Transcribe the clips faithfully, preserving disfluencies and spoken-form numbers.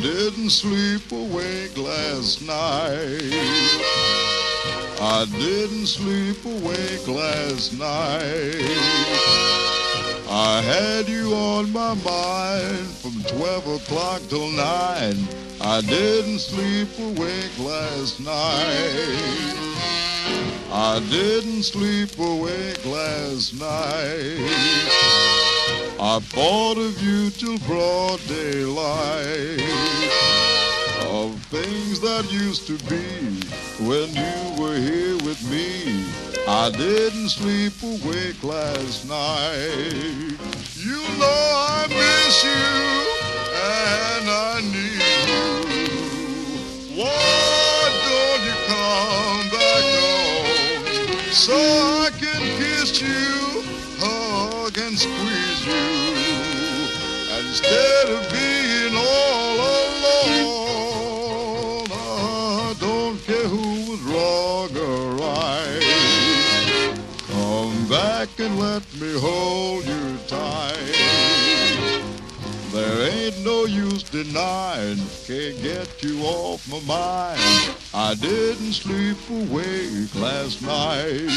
didn't sleep awake last night. I didn't sleep awake last night. I had you on my mind from twelve o'clock till nine. I didn't sleep awake last night. I didn't sleep awake last night. I thought of you till broad daylight. Of things that used to be when you were here with me. I didn't sleep awake last night. You know I miss you and I need you. Why don't you come back home so I can kiss you, hug and squeeze you, and instead of being all alone. And let me hold you tight. There ain't no use denying, can't get you off my mind. I didn't sleep awake last night.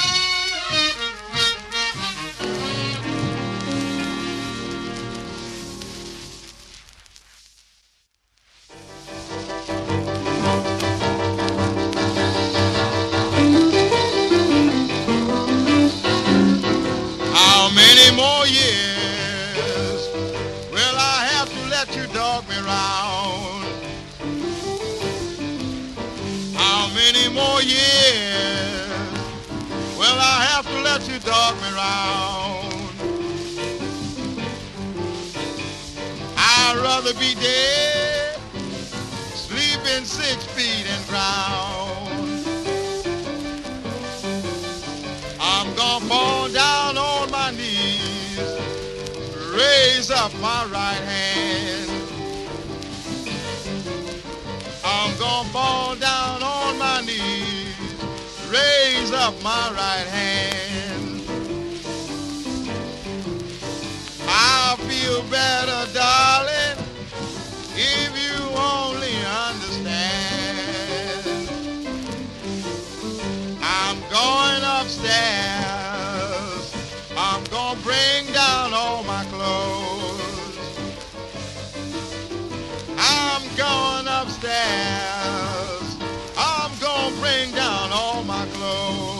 Dog me round. I'd rather be dead, sleeping six feet in ground. I'm gonna fall down on my knees, raise up my right hand. I'm gonna fall down on my knees, raise up my right hand. I feel better, darling, if you only understand. I'm going upstairs, I'm gonna bring down all my clothes. I'm going upstairs, I'm gonna bring down all my clothes.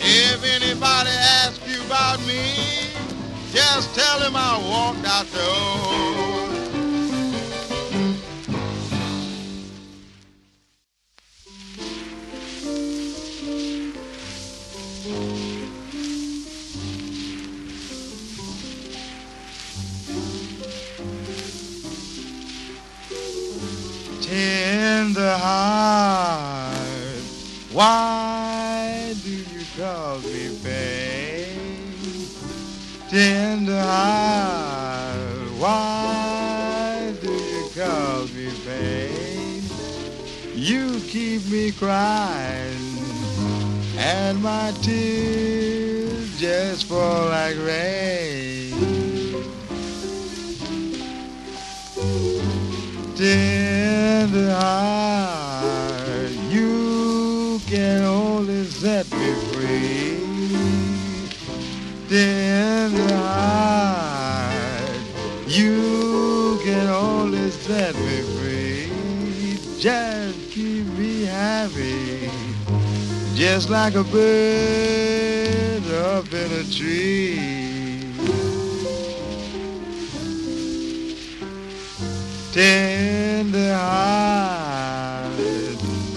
If anybody asks about me, just tell him I walked out the door. Tender heart, why do you call me babe? Tender heart, why do you call me pain? You keep me crying, and my tears just fall like rain. Tender heart, you can only set me free. Tender heart, you can only set me free. Just keep me happy, just like a bird up in a tree. Tender heart,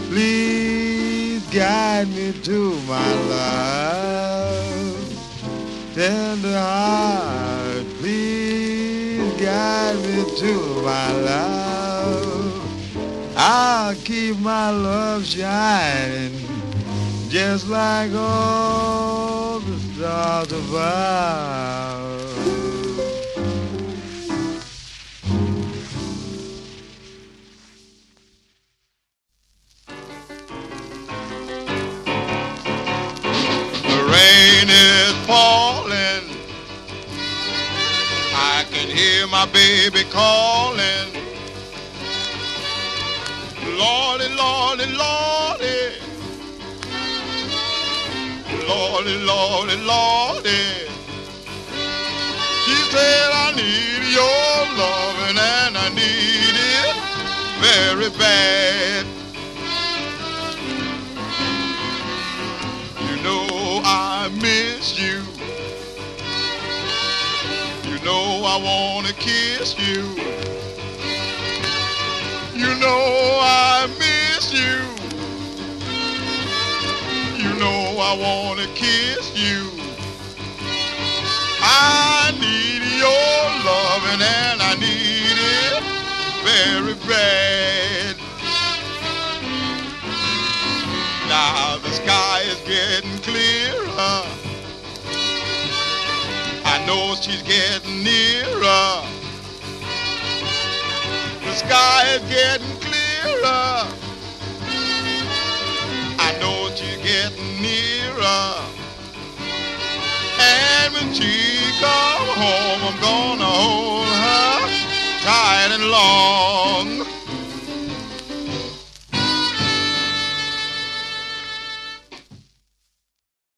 please guide me to my love. Tender heart, please guide me to my love. I'll keep my love shining, just like all the stars above. The rain is falling. I can hear my my baby calling. Lordy, Lordy, Lordy. Lordy, Lordy, Lordy. She said, I need your loving and I need it very bad. You know I miss you. You know I want to kiss you. You know I miss you. You know I want to kiss you. I need your loving and I need it very bad. Now the sky is getting clearer. I know she's getting nearer. The sky is getting clearer. I know she's getting nearer. And when she comes home, I'm gonna hold her tight and long.